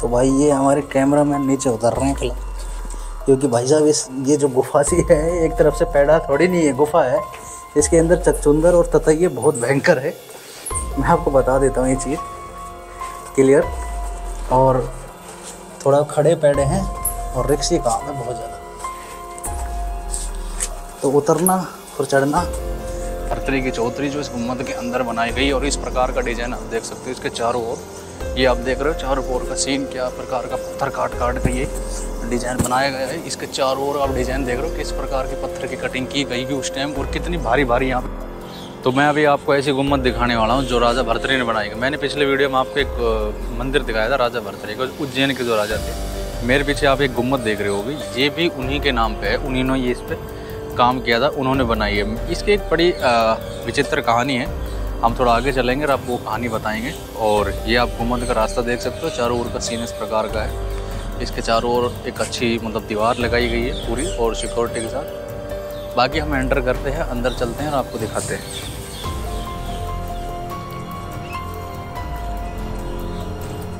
तो भाई ये हमारे कैमरा मैन नीचे उतर रहे हैं फिलहाल, क्योंकि भाई साहब ये जो गुफा सी है एक तरफ से पैड़ा थोड़ी नहीं है, गुफा है। इसके अंदर चकचुंदर और ततैये बहुत भयंकर है, मैं आपको बता देता हूँ ये चीज़ क्लियर। और थोड़ा खड़े पैड़े हैं और रिक्शे काम है बहुत ज़्यादा, तो उतरना और चढ़ना। भरतरी की चौधरी जो इस गुम्मद के अंदर बनाई गई और इस प्रकार का डिजाइन आप देख सकते हो इसके चारों ओर, ये आप देख रहे हो चारों ओर का सीन क्या प्रकार का पत्थर काट काट के ये डिजाइन बनाया गया है। इसके चारों ओर आप डिजाइन देख रहे हो किस प्रकार के पत्थर की कटिंग की गई थी उस टाइम और कितनी भारी भारी। यहाँ पर तो मैं अभी आपको ऐसी गुम्मद दिखाने वाला हूँ जो राजा भरतरी ने बनाई। मैंने पिछले वीडियो में आपको एक मंदिर दिखाया था राजा भरतरी को, उज्जैन के जो राजा थे। मेरे पीछे आप एक गुम्मद देख रहे होगी, ये भी उन्हीं के नाम पे है, उन्हीं ने ये इस पर काम किया था, उन्होंने बनाई है। इसकी एक बड़ी विचित्र कहानी है, हम थोड़ा आगे चलेंगे और आपको कहानी बताएँगे। और ये आप गुम्मद का रास्ता देख सकते हो, चारों ओर का सीन इस प्रकार का है। इसके चारों ओर एक अच्छी मतलब दीवार लगाई गई है पूरी और सिक्योरिटी के साथ। बाकी हम एंटर करते हैं, अंदर चलते हैं और आपको दिखाते हैं।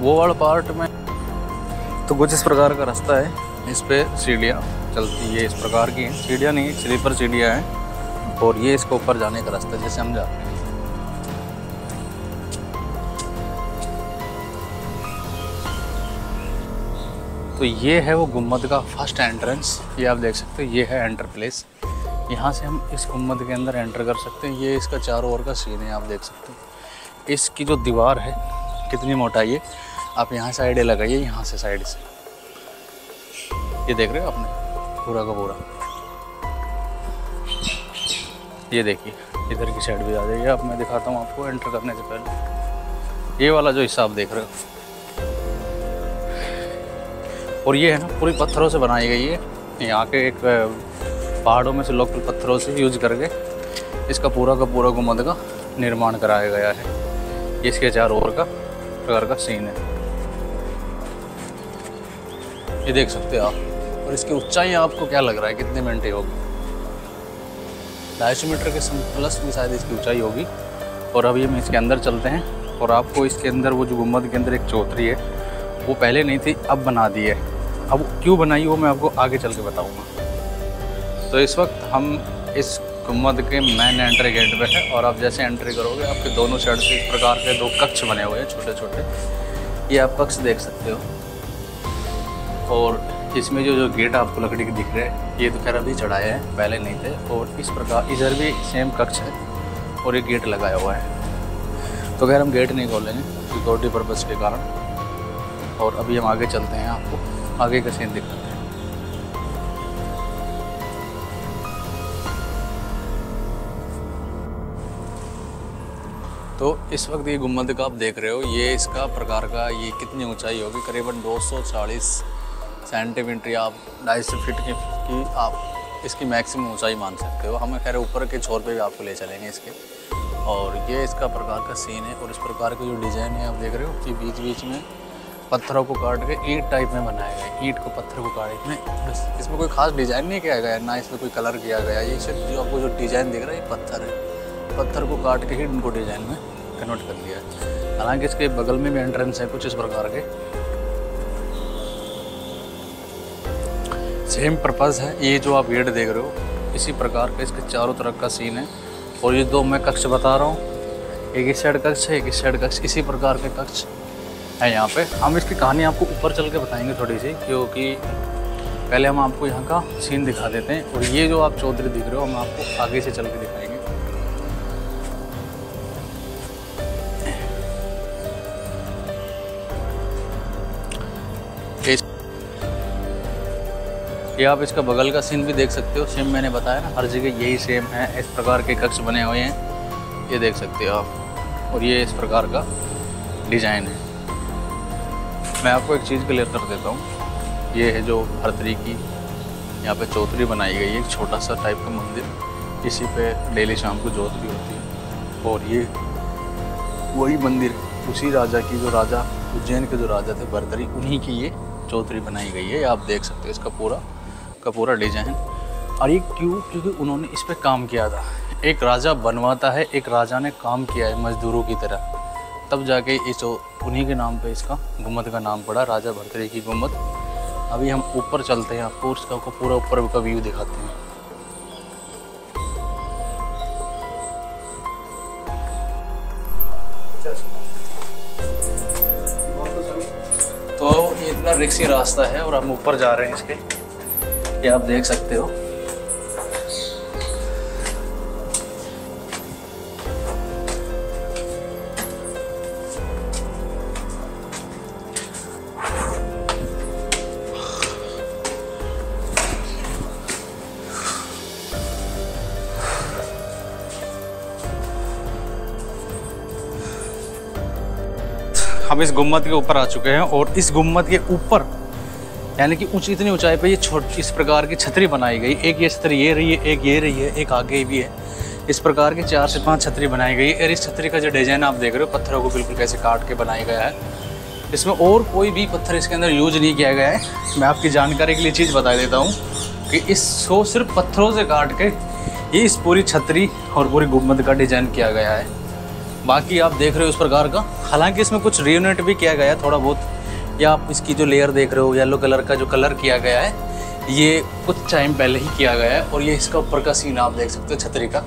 वो वाला पार्ट में तो कुछ इस प्रकार का रास्ता है, इस पे सीढ़ियाँ चलती है, इस प्रकार की हैं सीढ़ियाँ, नहीं स्लीपर सीढ़ियाँ हैं। और ये इसके ऊपर जाने का रास्ता जैसे हम जाते हैं। तो ये है वो गुम्मद का फर्स्ट एंट्रेंस, ये आप देख सकते हो, ये है एंटर प्लेस। यहाँ से हम इस गुम्मद के अंदर एंटर कर सकते हैं। ये इसका चारों ओर का सीन है, आप देख सकते हो। इसकी जो दीवार है कितनी मोटाई है, आप यहाँ साइड लगाइए, यहाँ से साइड से ये देख रहे हो आपने पूरा का पूरा। ये देखिए इधर की साइड भी आ जाइए, अब मैं दिखाता हूँ आपको एंटर करने से पहले ये वाला जो हिस्सा आप देख रहे हो। और ये है ना पूरी पत्थरों से बनाई गई है, यहाँ के एक पहाड़ों में से लोकल पत्थरों से यूज करके इसका पूरा गुम्मद का निर्माण कराया गया है। इसके चारों ओर का प्रकार का सीन है, ये देख सकते हो आप। और इसकी ऊंचाई आपको क्या लग रहा है कितने मिनट होगी? 250 मीटर के प्लस में शायद इसकी ऊंचाई होगी। और अभी हम इसके अंदर चलते हैं और आपको इसके अंदर वो जो गुम्मद के अंदर एक चौथरी है वो पहले नहीं थी, अब बना दी है। अब क्यों बनाई वो मैं आपको आगे चल के बताऊँगा। तो इस वक्त हम इस गुम्मद के मेन एंट्री गेट पे हैं और आप जैसे एंट्री करोगे आपके दोनों साइड से इस प्रकार के दो कक्ष बने हुए हैं छोटे छोटे, ये आप कक्ष देख सकते हो। और इसमें जो गेट आपको लकड़ी के दिख रहे हैं ये तो खैर अभी चढ़ाए हैं, पहले नहीं थे। और इस प्रकार इधर भी सेम कक्ष है और ये गेट लगाया हुआ है, तो खैर हम गेट नहीं खोलेंगे सिक्योरिटी पर्पज़ के कारण। और अभी हम आगे चलते हैं, आपको आगे का सीन दिखाते हैं। तो इस वक्त ये गुम्मद का आप देख रहे हो, ये इसका प्रकार का ये कितनी ऊंचाई होगी, करीबन 240 सेंटीमीटर या 250 फीट की आप इसकी मैक्सिमम ऊंचाई मान सकते हो। हमें खैर ऊपर के छोर पे भी आपको ले चलेंगे इसके। और ये इसका प्रकार का सीन है और इस प्रकार का जो डिज़ाइन है आप देख रहे हो कि बीच बीच में पत्थरों को काट के ईंट टाइप में बनाया गया, ईंट को पत्थर को काट के। इसमें कोई खास डिज़ाइन नहीं किया गया ना, इसमें कोई कलर किया गया, ये सिर्फ जो आपको जो डिज़ाइन दिख रहा है ये पत्थर है, पत्थर को काट के ही उनको डिज़ाइन में कन्वर्ट कर लिया है। हालांकि इसके बगल में भी एंट्रेंस है कुछ इस प्रकार के, सेम पर्पज़ है। ये जो आप गेट देख रहे हो इसी प्रकार का इसके चारों तरफ का सीन है। और ये दो मैं कक्ष बता रहा हूँ, एक इस साइड कक्ष है, एक इस साइड कक्ष, इसी प्रकार के कक्ष है। यहाँ पे हम इसकी कहानी आपको ऊपर चल के बताएँगे थोड़ी सी, क्योंकि पहले हम आपको यहाँ का सीन दिखा देते हैं। और ये जो आप चौधरी दिख रहे हो हम आपको आगे से चल के दिखाएँगे। ये आप इसका बगल का सीन भी देख सकते हो, सेम मैंने बताया ना हर जगह यही सेम है, इस प्रकार के कक्ष बने हुए हैं, ये देख सकते हो आप। और ये इस प्रकार का डिज़ाइन है। मैं आपको एक चीज़ क्लियर कर देता हूँ, ये है जो भरतरी की यहाँ पे चौधरी बनाई गई है, एक छोटा सा टाइप का मंदिर, इसी पे डेली शाम को जोत भी होती है। और ये वही मंदिर उसी राजा की, जो राजा उज्जैन के जो राजा थे भरतरी, उन्हीं की ये चौधरी बनाई गई है। आप देख सकते हो इसका पूरा डिजाइन। और ये क्यों? क्योंकि उन्होंने इस पे काम किया था। एक राजा बनवाता है, एक राजा ने काम किया है मजदूरों की तरह। तब जाके इस उन्हीं के नाम पे इसका गुम्बद का नाम पड़ा, राजा भरतरी की गुम्बद। अभी हम ऊपर चलते हैं, आपको उसका पूरा ऊपर का व्यू दिखाते हैं। तो ये इतना रिक्सी रास्ता है और हम ऊपर जा रहे हैं इसके, ये आप देख सकते हो। हम इस गुम्बद के ऊपर आ चुके हैं और इस गुम्बद के ऊपर यानी कि ऊँची इतनी ऊंचाई पे ये छोटी इस प्रकार की छतरी बनाई गई। एक ये छतरी ये रही है, एक ये रही है, एक आगे भी है। इस प्रकार की 4 से 5 छतरी बनाई गई है। और इस छतरी का जो डिज़ाइन आप देख रहे हो, पत्थरों को बिल्कुल कैसे काट के बनाया गया है। इसमें और कोई भी पत्थर इसके अंदर यूज नहीं किया गया है। मैं आपकी जानकारी के लिए चीज़ बता देता हूँ कि इसको सिर्फ पत्थरों से काट के ये इस पूरी छतरी और पूरी गुम्बद का डिज़ाइन किया गया है। बाकी आप देख रहे हो उस प्रकार का, हालांकि इसमें कुछ रियूनेट भी किया गया है थोड़ा बहुत। या आप इसकी जो लेयर देख रहे हो, येलो कलर का जो कलर किया गया है, ये कुछ टाइम पहले ही किया गया है। और ये इसका ऊपर का सीन आप देख सकते हो, छतरी का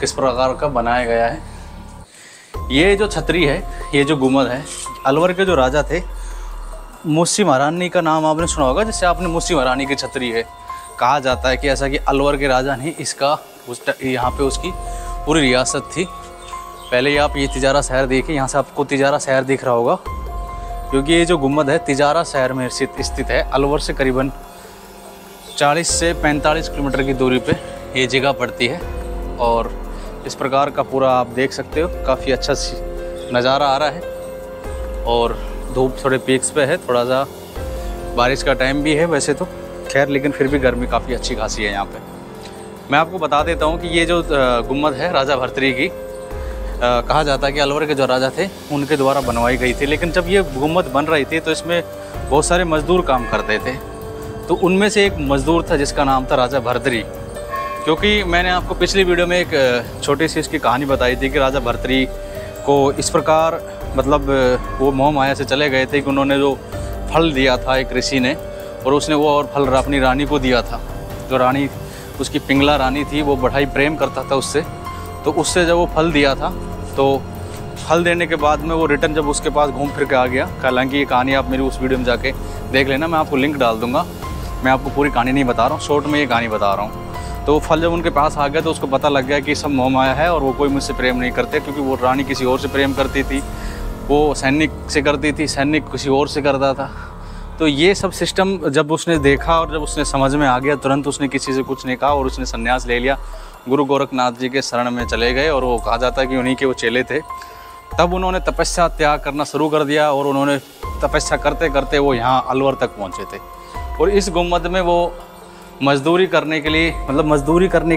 किस प्रकार का बनाया गया है। ये जो छतरी है, ये जो गुम्बद है, अलवर के जो राजा थे मूसी महारानी का नाम आपने सुना होगा, जैसे आपने मूसी महारानी की छतरी है। कहा जाता है कि ऐसा कि अलवर के राजा ने इसका यहाँ पर उसकी पूरी रियासत थी। पहले आप ये तिजारा शहर देखिए, यहाँ से आपको तिजारा शहर दिख रहा होगा, क्योंकि ये जो गुम्बद है तिजारा शहर में स्थित है। अलवर से करीबन 40 से 45 किलोमीटर की दूरी पे ये जगह पड़ती है। और इस प्रकार का पूरा आप देख सकते हो, काफ़ी अच्छा नज़ारा आ रहा है। और धूप थोड़े पीक्स पे है, थोड़ा सा बारिश का टाइम भी है वैसे तो, खैर, लेकिन फिर भी गर्मी काफ़ी अच्छी खासी है यहाँ पर। मैं आपको बता देता हूँ कि ये जो गुम्बद है राजा भरतरी की, कहा जाता है कि अलवर के जो राजा थे उनके द्वारा बनवाई गई थी। लेकिन जब ये गुम्बद बन रही थी तो इसमें बहुत सारे मजदूर काम करते थे, तो उनमें से एक मजदूर था जिसका नाम था राजा भरतरी। क्योंकि मैंने आपको पिछली वीडियो में एक छोटी सी इसकी कहानी बताई थी कि राजा भरतरी को इस प्रकार मतलब वो मोह माया से चले गए थे कि उन्होंने जो फल दिया था एक ऋषि ने, और उसने वो और फल अपनी रानी को दिया था। जो रानी उसकी पिंगला रानी थी, वो बड़ा ही प्रेम करता था उससे। तो उससे जब वो फल दिया था, तो फल देने के बाद में वो रिटर्न जब उसके पास घूम फिर के आ गया। हालांकि ये कहानी आप मेरी उस वीडियो में जाके देख लेना, मैं आपको लिंक डाल दूंगा। मैं आपको पूरी कहानी नहीं बता रहा हूँ, शॉर्ट में ये कहानी बता रहा हूँ। तो फल जब उनके पास आ गया तो उसको पता लग गया कि सब मोह माया है और वो कोई मुझसे प्रेम नहीं करते, क्योंकि वो रानी किसी और से प्रेम करती थी, वो सैनिक से करती थी, सैनिक किसी और से करता था। तो ये सब सिस्टम जब उसने देखा और जब उसने समझ में आ गया, तुरंत उसने किसी से कुछ नहीं कहा और उसने संन्यास ले लिया। गुरु गोरखनाथ जी के शरण में चले गए, और वो कहा जाता है कि उन्हीं के वो चेले थे। तब उन्होंने तपस्या त्याग करना शुरू कर दिया, और उन्होंने तपस्या करते करते वो यहाँ अलवर तक पहुँचे थे। और इस गुम्बद में वो मजदूरी करने के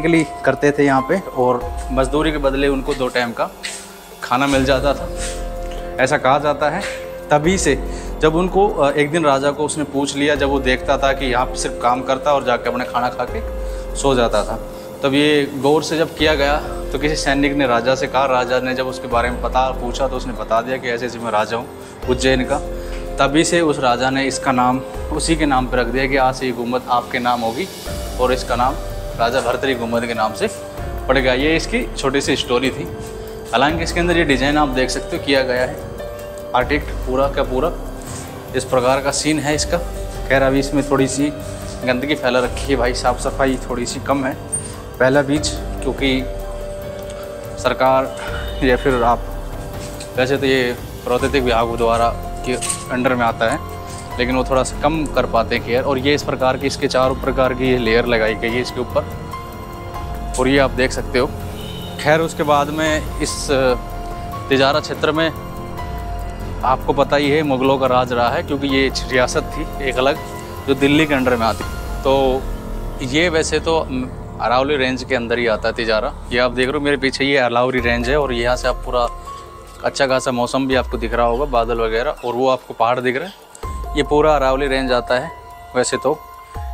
लिए करते थे यहाँ पे, और मजदूरी के बदले उनको 2 टाइम का खाना मिल जाता था, ऐसा कहा जाता है। तभी से जब उनको एक दिन राजा को उसने पूछ लिया, जब वो देखता था कि यहाँ पर सिर्फ काम करता और जाके अपना खाना खा के सो जाता था, तब ये गौर से जब किया गया तो किसी सैनिक ने राजा से कहा। राजा ने जब उसके बारे में पूछा तो उसने बता दिया कि ऐसे ऐसे मैं राजा हूँ उज्जैन का। तभी से उस राजा ने इसका नाम उसी के नाम पर रख दिया कि आज से ये गुम्बद आपके नाम होगी, और इसका नाम राजा भरतरी गुम्बद के नाम से पड़ गया। ये इसकी छोटी सी स्टोरी थी। हालांकि इसके अंदर ये डिज़ाइन आप देख सकते हो किया गया है, आर्टिक्ट पूरा का पूरा इस प्रकार का सीन है इसका। खैर, अभी इसमें थोड़ी सी गंदगी फैला रखी है भाई, साफ़ सफाई थोड़ी सी कम है। पहला बीच, क्योंकि सरकार या फिर आप वैसे तो ये प्राकृतिक विभाग द्वारा के अंडर में आता है, लेकिन वो थोड़ा सा कम कर पाते हैं केयर। और ये इस प्रकार की इसके 4 प्रकार की ये लेयर लगाई गई है इसके ऊपर, और ये आप देख सकते हो। खैर, उसके बाद में इस तिजारा क्षेत्र में आपको पता ही है मुग़लों का राज रहा है, क्योंकि ये रियासत थी एक अलग जो दिल्ली के अंडर में आती। तो ये वैसे तो अरावली रेंज के अंदर ही आता है तिजारा। ये आप देख रहे हो मेरे पीछे, ये अरावली रेंज है, और यहाँ से आप पूरा अच्छा खासा मौसम भी आपको दिख रहा होगा, बादल वगैरह, और वो आपको पहाड़ दिख रहे हैं। ये पूरा अरावली रेंज आता है। वैसे तो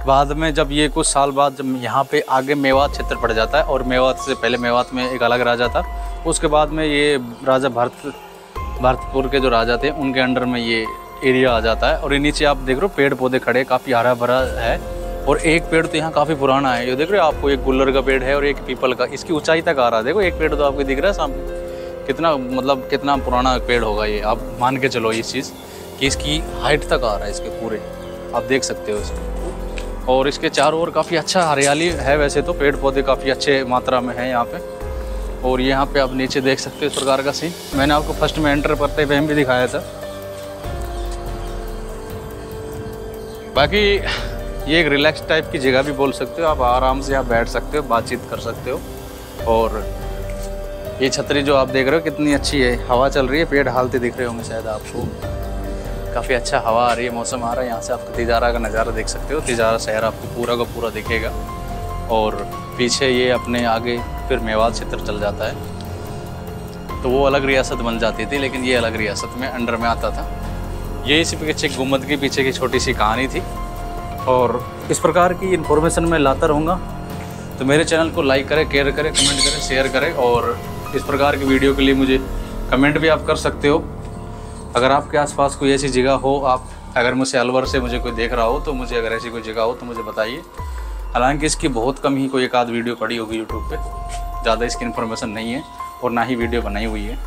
बाद में जब ये कुछ साल बाद जब यहाँ पे आगे मेवात क्षेत्र पड़ जाता है, और मेवात से पहले मेवात में एक अलग राजा था, उसके बाद में ये राजा भरत भरतपुर के जो राजा थे उनके अंडर में ये एरिया आ जाता है। और ये नीचे आप देख रहे हो पेड़ पौधे खड़े, काफ़ी हरा भरा है। और एक पेड़ तो यहाँ काफ़ी पुराना है, ये देख रहे हो आपको, एक गुल्लर का पेड़ है और एक पीपल का। इसकी ऊंचाई तक आ रहा है, देखो एक पेड़ तो आपको दिख रहा है सामने, कितना मतलब कितना पुराना पेड़ होगा ये। आप मान के चलो इस चीज़ कि इसकी हाइट तक आ रहा है, इसके पूरे आप देख सकते हो इसको। और इसके चारों ओर काफ़ी अच्छा हरियाली है, वैसे तो पेड़ पौधे काफ़ी अच्छे मात्रा में हैं यहाँ पे। और यहाँ पे आप नीचे देख सकते हो इस प्रकार का सीन। मैंने आपको फर्स्ट में एंटर करते हुए भी दिखाया था। बाकी ये एक रिलैक्स टाइप की जगह भी बोल सकते हो आप, आराम से आप बैठ सकते हो, बातचीत कर सकते हो। और ये छतरी जो आप देख रहे हो कितनी अच्छी है, हवा चल रही है, पेड़ हालते दिख रहे होंगे शायद आपको, काफ़ी अच्छा हवा आ रही है, मौसम आ रहा है। यहाँ से आप तिजारा का नज़ारा देख सकते हो, तिजारा शहर आपको पूरा का पूरा दिखेगा। और पीछे ये अपने आगे फिर मेवात क्षेत्र चल जाता है, तो वो अलग रियासत बन जाती थी, लेकिन ये अलग रियासत में अंडर में आता था। ये इसी पीछे गुम्बद के पीछे की छोटी सी कहानी थी। और इस प्रकार की इन्फॉर्मेशन मैं लाता रहूँगा, तो मेरे चैनल को लाइक करें, केयर करें, कमेंट करें, शेयर करें। और इस प्रकार की वीडियो के लिए मुझे कमेंट भी आप कर सकते हो। अगर आपके आसपास कोई ऐसी जगह हो, आप अगर मुझसे अलवर से मुझे कोई देख रहा हो, तो मुझे अगर ऐसी कोई जगह हो तो मुझे बताइए। हालांकि इसकी बहुत कम ही कोई एक आध वीडियो पड़ी होगी यूट्यूब पे, ज़्यादा इसकी इन्फॉर्मेशन नहीं है और ना ही वीडियो बनाई हुई है।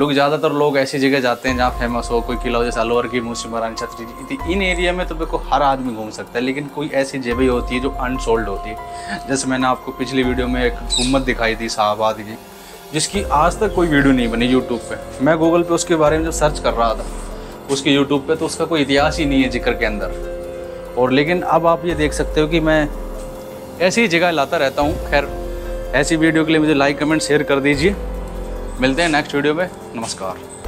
लोग ज़्यादातर लोग ऐसी जगह जाते हैं जहाँ फेमस हो, कोई किला हो, जैसे अलवर की मूसी महारानी छतरी। इन एरिया में तो बिल्कुल हर आदमी घूम सकता है, लेकिन कोई ऐसी जगह होती है जो अनसोल्ड होती है। जैसे मैंने आपको पिछली वीडियो में एक गुम्बद दिखाई थी शाह आबाद की, जिसकी आज तक कोई वीडियो नहीं बनी यूट्यूब पर। मैं गूगल पर उसके बारे में जब सर्च कर रहा था उसके यूट्यूब पर, तो उसका कोई इतिहास ही नहीं है जिक्र के अंदर। और लेकिन अब आप ये देख सकते हो कि मैं ऐसी जगह लाता रहता हूँ। खैर, ऐसी वीडियो के लिए मुझे लाइक, कमेंट, शेयर कर दीजिए। मिलते हैं नेक्स्ट वीडियो में। नमस्कार।